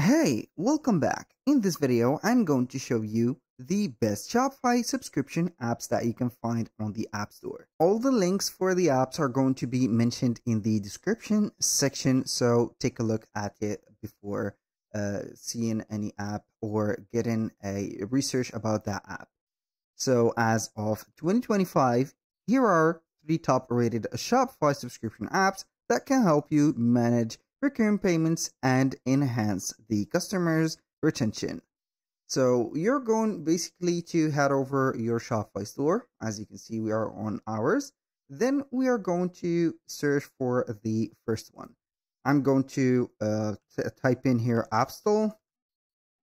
Hey, welcome back. In this video, I'm going to show you the best Shopify subscription apps that you can find on the App Store. All the links for the apps are going to be mentioned in the description section, so take a look at it before seeing any app or getting a research about that app. So as of 2025, here are 3 top-rated Shopify subscription apps that can help you manage recurring payments and enhance the customer's retention. So you're going basically to head over your Shopify store. As you can see, we are on ours. Then we are going to search for the first one. I'm going to type in here Appstle.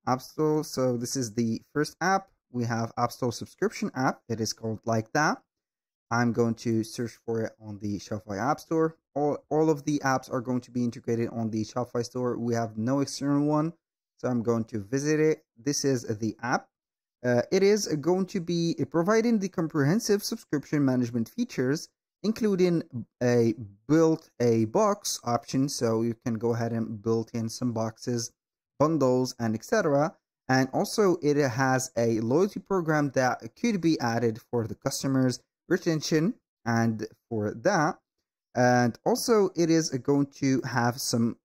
Appstle. So this is the first app. We have Appstle subscription app. It is called like that. I'm going to search for it on the Shopify App Store. All of the apps are going to be integrated on the Shopify Store. We have no external one, so I'm going to visit it. This is the app. It is going to be providing the comprehensive subscription management features, including a build-a-box option, so you can go ahead and build in some boxes, bundles, and etc. And also, it has a loyalty program that could be added for the customers' retention and for that. And also it is going to have some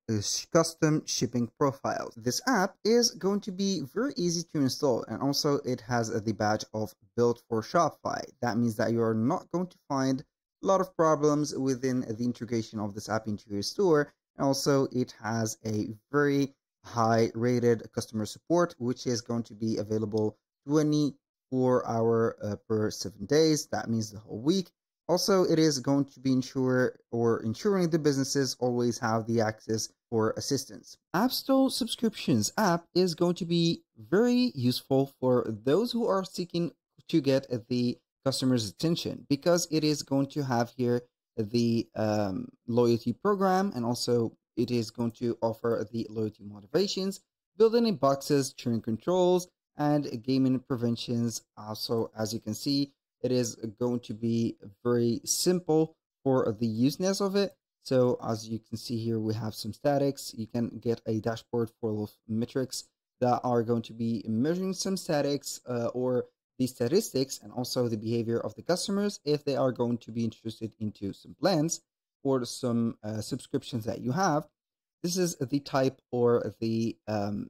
custom shipping profiles. This app is going to be very easy to install, and also it has the badge of built for Shopify. That means that you're not going to find a lot of problems within the integration of this app into your store. And also it has a very high rated customer support, which is going to be available 24 hours per 7 days. That means the whole week. Also, it is going to be ensuring the businesses always have the access for assistance. Appstle subscriptions app is going to be very useful for those who are seeking to get the customer's attention, because it is going to have here the loyalty program, and also it is going to offer the loyalty motivations, building in boxes, churn controls, and gaming preventions. Also, as you can see, it is going to be very simple for the useness of it. So as you can see here, we have some statics. You can get a dashboard full of metrics that are going to be measuring some statics or the statistics, and also the behavior of the customers if they are going to be interested into some plans or some subscriptions that you have. This is the type or the,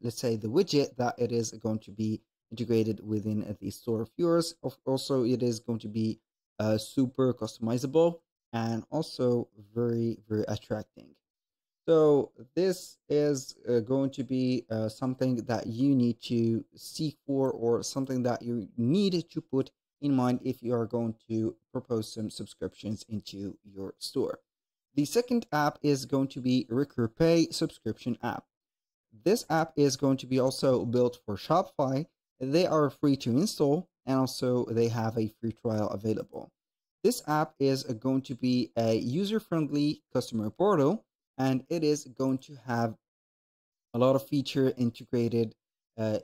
let's say, the widget that it is going to be integrated within the store of yours. Also, it is going to be super customizable and also very, very attracting. So this is going to be something that you need to seek for, or something that you need to put in mind if you are going to propose some subscriptions into your store. The second app is going to be RecurPay subscription app. This app is going to be also built for Shopify. They are free to install, and also they have a free trial available. This app is going to be a user-friendly customer portal, and it is going to have a lot of features integrated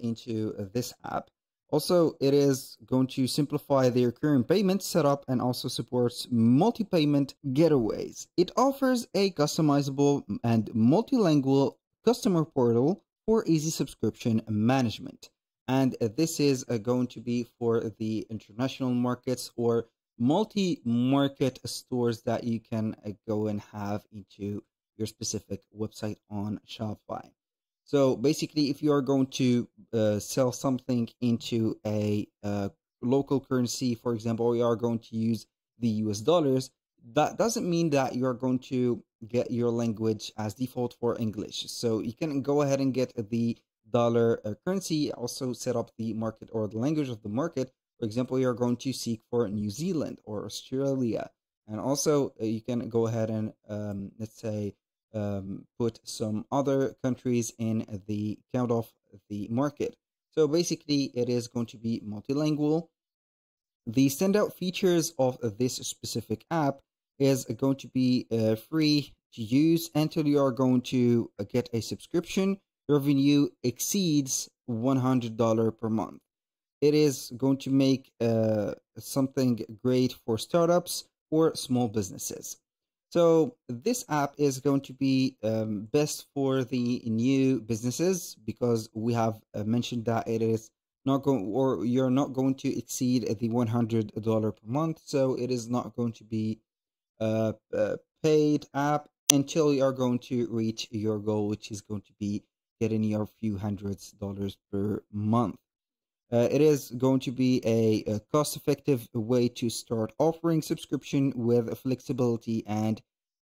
into this app. Also, it is going to simplify the recurring payment setup and also supports multi-payment getaways. It offers a customizable and multilingual customer portal for easy subscription management. And this is going to be for the international markets or multi-market stores that you can go and have into your specific website on Shopify. So basically, if you are going to sell something into a local currency, for example, you are going to use the US dollars, that doesn't mean that you are going to get your language as default for English. So you can go ahead and get the dollar currency, also set up the market or the language of the market. For example, you are going to seek for New Zealand or Australia. And also you can go ahead and let's say, put some other countries in the count of the market. So basically it is going to be multilingual. The standout features of this specific app is going to be free to use until you are going to get a subscription. Revenue exceeds $100 per month. It is going to make something great for startups or small businesses. So this app is going to be best for the new businesses, because we have mentioned that it is not going, or you're not going to exceed the $100 per month. So it is not going to be a paid app until you are going to reach your goal, which is going to be getting your few hundreds dollars per month. It is going to be a cost-effective way to start offering subscription with flexibility and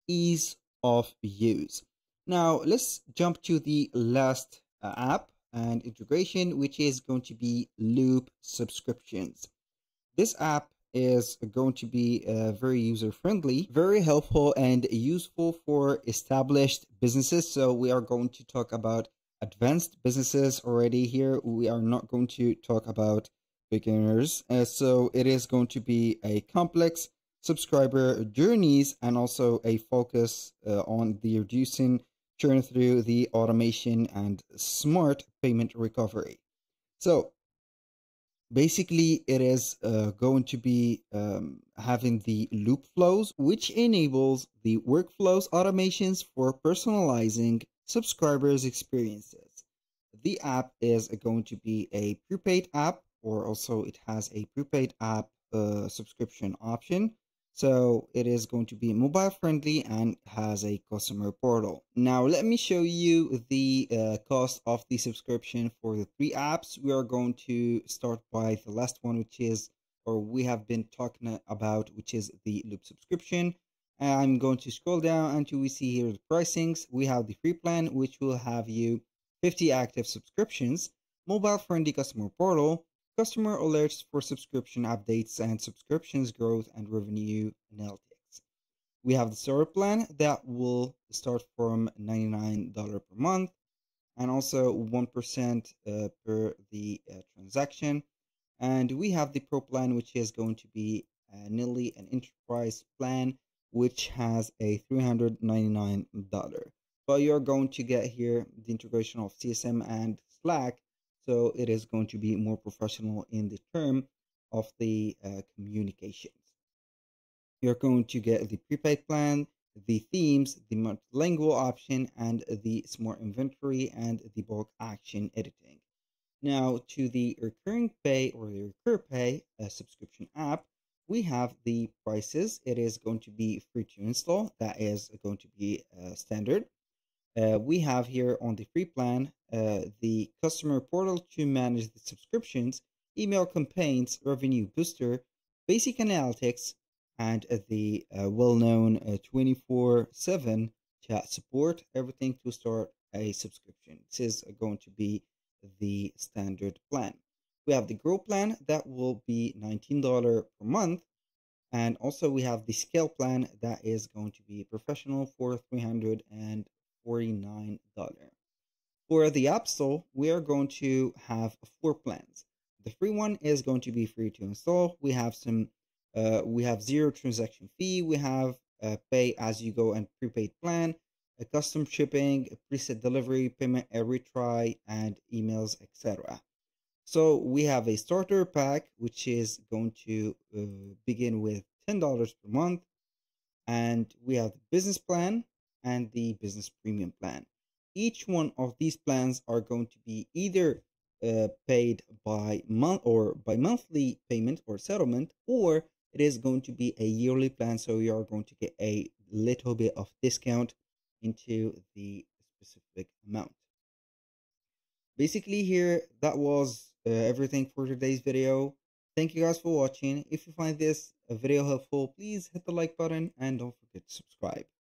ease of use. Now, let's jump to the last app and integration, which is going to be Loop Subscriptions. This app is going to be very user-friendly, very helpful and useful for established businesses. So we are going to talk about advanced businesses already here. We are not going to talk about beginners. So it is going to be a complex subscriber journeys and also a focus on the reducing churn through the automation and smart payment recovery. So basically it is going to be having the loop flows, which enables the workflows automations for personalizing subscribers' experiences. The app is going to be a prepaid app, or also it has a prepaid app subscription option. So it is going to be mobile friendly and has a customer portal. Now let me show you the cost of the subscription for the three apps. We are going to start by the last one, which is, or we have been talking about, which is the Loop subscription. I'm going to scroll down until we see here the pricings. We have the free plan, which will have you 50 active subscriptions, mobile-friendly customer portal, customer alerts for subscription updates and subscriptions growth and revenue analytics. We have the store plan that will start from $99 per month and also 1% per the transaction. And we have the pro plan, which is going to be nearly an enterprise plan, which has a $399, but you're going to get here the integration of CSM and Slack, so it is going to be more professional in the term of the communications. You're going to get the prepaid plan, the themes, the multilingual option, and the smart inventory and the bulk action editing. Now to the recurring pay or the RecurPay subscription app, we have the prices. It is going to be free to install. That is going to be standard. We have here on the free plan, the customer portal to manage the subscriptions, email campaigns, revenue booster, basic analytics, and the well-known 24/7 chat support, everything to start a subscription. This is going to be the standard plan. We have the Grow plan that will be $19 per month. And also we have the Scale plan that is going to be professional for $349. For the Appstle, we are going to have 4 plans. The free one is going to be free to install. We have some, we have zero transaction fee. We have a pay as you go and prepaid plan, a custom shipping, a preset delivery, payment, a retry, and emails, etc. So we have a starter pack, which is going to begin with $10 per month. And we have the business plan and the business premium plan. Each one of these plans are going to be either paid by month or by monthly payment or settlement, or it is going to be a yearly plan. So you are going to get a little bit of discount into the specific amount. Basically here, that was everything for today's video. Thank you guys for watching. If you find this video helpful, please hit the like button and don't forget to subscribe.